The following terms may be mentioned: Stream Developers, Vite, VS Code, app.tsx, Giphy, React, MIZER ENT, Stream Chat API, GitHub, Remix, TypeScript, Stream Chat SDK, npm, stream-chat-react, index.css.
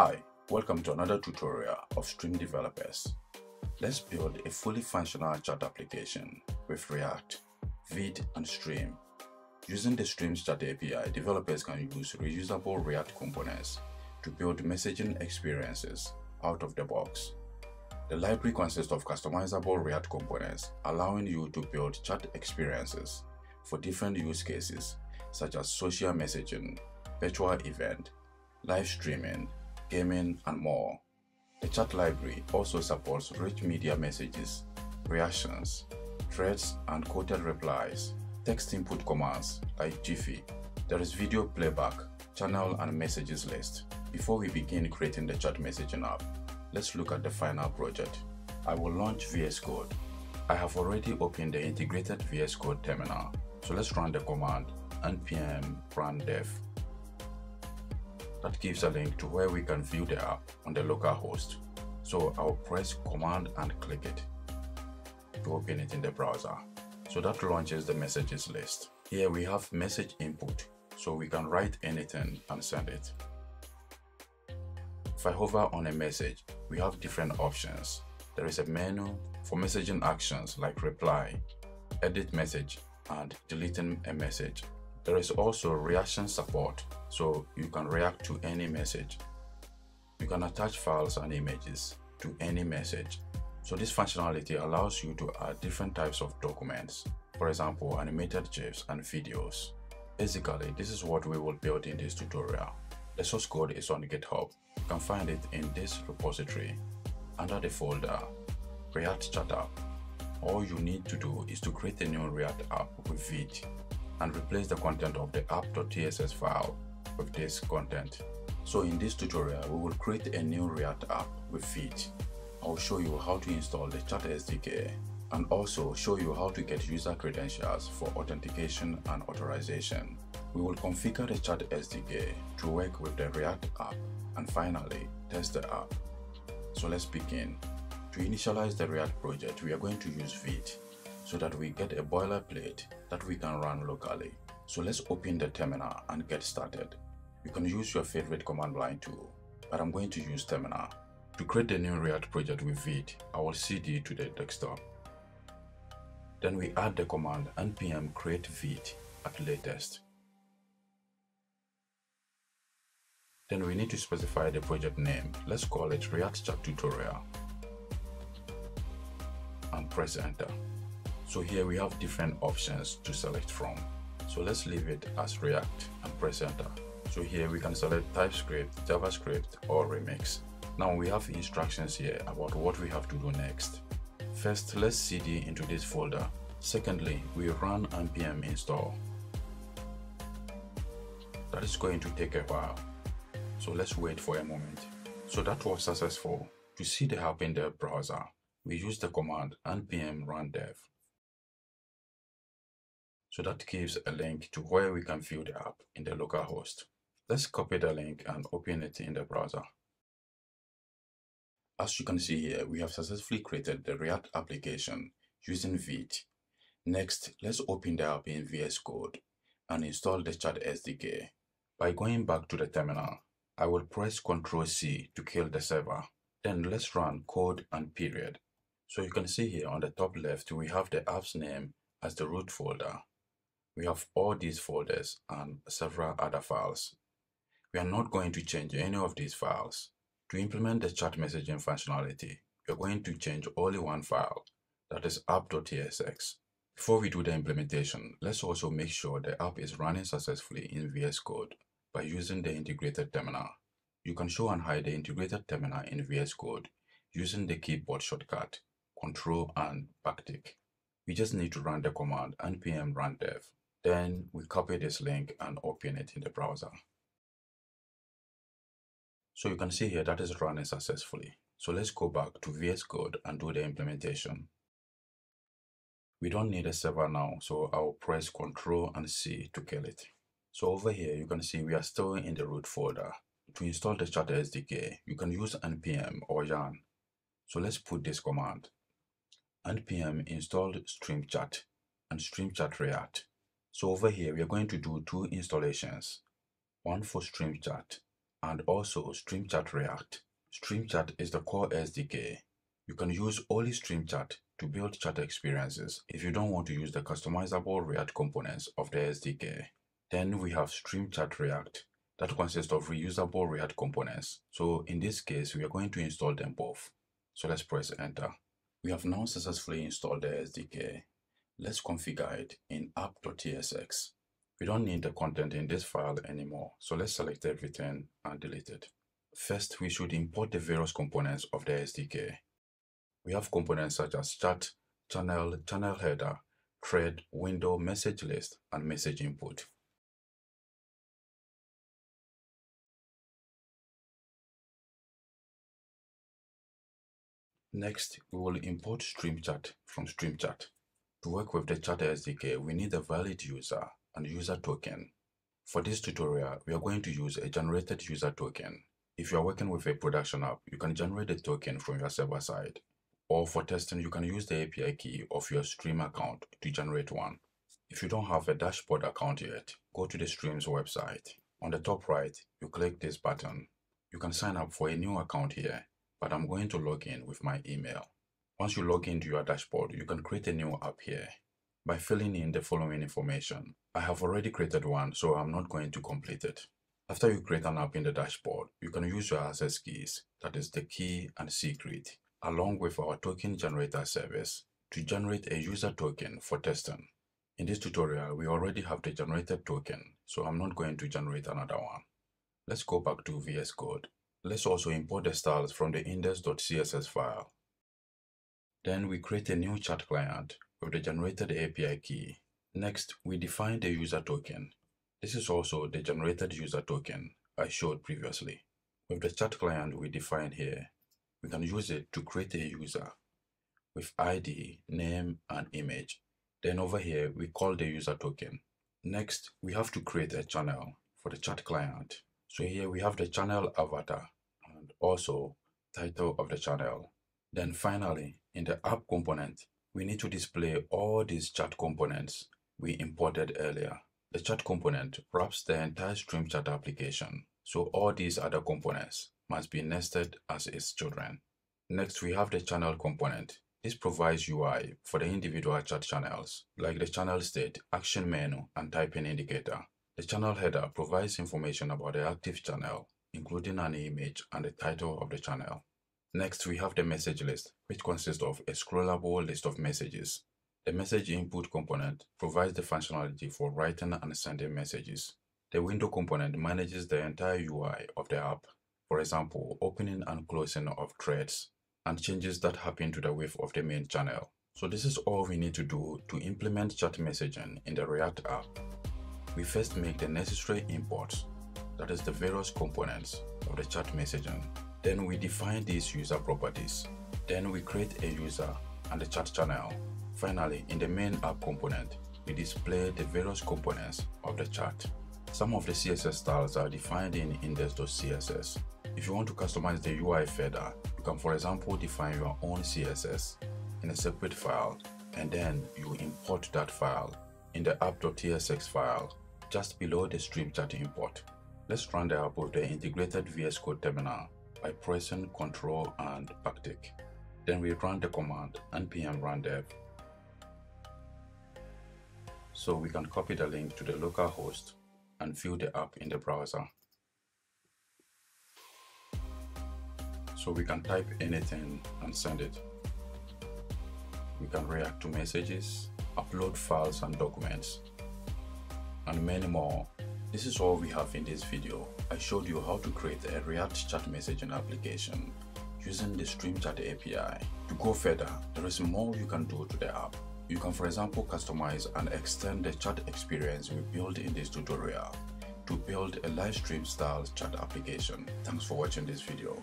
Hi, welcome to another tutorial of Stream Developers. Let's build a fully functional chat application with React, Vite, and Stream. Using the Stream Chat API, developers can use reusable React components to build messaging experiences out of the box. The library consists of customizable React components, allowing you to build chat experiences for different use cases such as social messaging, virtual event, live streaming, gaming, and more. The chat library also supports rich media messages, reactions, threads, and quoted replies, text input commands like Giphy. There is video playback, channel, and messages list. Before we begin creating the chat messaging app, let's look at the final project. I will launch VS Code. I have already opened the integrated VS Code terminal, so let's run the command npm run dev. That gives a link to where we can view the app on the local host. So I'll press command and click it to open it in the browser. So that launches the messages list. Here we have message input, so we can write anything and send it. If I hover on a message, we have different options. There is a menu for messaging actions like reply, edit message, and deleting a message. There is also reaction support, so you can react to any message. You can attach files and images to any message. So this functionality allows you to add different types of documents, for example, animated GIFs and videos. Basically, this is what we will build in this tutorial. The source code is on GitHub. You can find it in this repository under the folder React Chat App. All you need to do is to create a new React app with Vite and replace the content of the app.tsx file with this content. So in this tutorial, we will create a new React app with Vite. I'll show you how to install the Chat SDK and also show you how to get user credentials for authentication and authorization. We will configure the Chat SDK to work with the React app and finally test the app. So let's begin. To initialize the React project, we are going to use Vite so that we get a boilerplate that we can run locally. So let's open the terminal and get started. You can use your favorite command line tool, but I'm going to use terminal. To create the new React project with Vite, I will cd to the desktop. Then we add the command npm create Vite at latest. Then we need to specify the project name. Let's call it React Chat Tutorial and press enter. So here we have different options to select from. So let's leave it as React and press enter. So here we can select TypeScript, JavaScript, or Remix. Now we have instructions here about what we have to do next. First, let's cd into this folder. Secondly, we run npm install. That is going to take a while, so let's wait for a moment. So that was successful. To see the app in the browser, we use the command npm run dev. So that gives a link to where we can view the app in the local host. Let's copy the link and open it in the browser. As you can see here, we have successfully created the React application using Vite. Next, let's open the app in VS Code and install the Chat SDK. By going back to the terminal, I will press Ctrl+C to kill the server. Then let's run code and period. So you can see here on the top left, we have the app's name as the root folder. We have all these folders and several other files. We are not going to change any of these files. To implement the chat messaging functionality, we are going to change only one file, that is app.tsx. Before we do the implementation, let's also make sure the app is running successfully in VS Code by using the integrated terminal. You can show and hide the integrated terminal in VS Code using the keyboard shortcut Ctrl and backtick. We just need to run the command npm run dev. Then we copy this link and open it in the browser. So you can see here that is running successfully. So let's go back to VS Code and do the implementation. We don't need a server now, so I'll press Ctrl and C to kill it. So over here, you can see we are still in the root folder. To install the Chat SDK, you can use npm or yarn. So let's put this command npm install stream chat and stream chat react. So over here, we are going to do two installations, one for stream chat and also stream-chat-react. Stream-chat is the core SDK. You can use only stream-chat to build chat experiences if you don't want to use the customizable React components of the SDK. Then we have stream-chat-react that consists of reusable React components. So in this case, we are going to install them both. So let's press enter. We have now successfully installed the SDK. Let's configure it in app.tsx. We don't need the content in this file anymore, so let's select everything and delete it. First, we should import the various components of the SDK. We have components such as chat, channel, channel header, thread, window, message list, and message input. Next, we will import stream chat from stream chat. To work with the chat SDK, we need a valid user and user token. For this tutorial, we are going to use a generated user token. If you are working with a production app, you can generate the token from your server side. Or for testing, you can use the API key of your stream account to generate one. If you don't have a dashboard account yet, go to the Stream's website. On the top right, you click this button. You can sign up for a new account here, but I'm going to log in with my email. Once you log into your dashboard, you can create a new app here by filling in the following information. I have already created one, so I'm not going to complete it. After you create an app in the dashboard, you can use your access keys, that is the key and secret, along with our token generator service to generate a user token for testing. In this tutorial, we already have the generated token, so I'm not going to generate another one. Let's go back to VS Code. Let's also import the styles from the index.css file. Then we create a new chat client with the generated API key. Next, we define the user token. This is also the generated user token I showed previously. With the chat client we define here, we can use it to create a user with ID, name, and image. Then over here, we call the user token. Next, we have to create a channel for the chat client. So here we have the channel avatar and also title of the channel. Then finally, in the app component, we need to display all these chat components we imported earlier. The chat component wraps the entire stream chat application, so all these other components must be nested as its children. Next, we have the channel component. This provides UI for the individual chat channels, like the channel state, action menu, and typing indicator. The channel header provides information about the active channel, including an image and the title of the channel. Next, we have the message list, which consists of a scrollable list of messages. The message input component provides the functionality for writing and sending messages. The window component manages the entire UI of the app, for example, opening and closing of threads, and changes that happen to the width of the main channel. So this is all we need to do to implement chat messaging in the React app. We first make the necessary imports, that is the various components of the chat messaging. Then we define these user properties. Then we create a user and the chat channel. Finally, in the main app component, we display the various components of the chat. Some of the CSS styles are defined in index.css. If you want to customize the UI further, you can, for example, define your own CSS in a separate file, and then you import that file in the app.tsx file, just below the stream chat import. Let's run the app with the integrated VS Code terminal by pressing Ctrl and backtick. Then we run the command npm run dev. So we can copy the link to the local host and view the app in the browser. So we can type anything and send it. We can react to messages, upload files and documents, and many more. This is all we have in this video. I showed you how to create a React chat messaging application using the Stream Chat API. To go further, there is more you can do to the app. You can, for example, customize and extend the chat experience we built in this tutorial to build a live stream style chat application. Thanks for watching this video.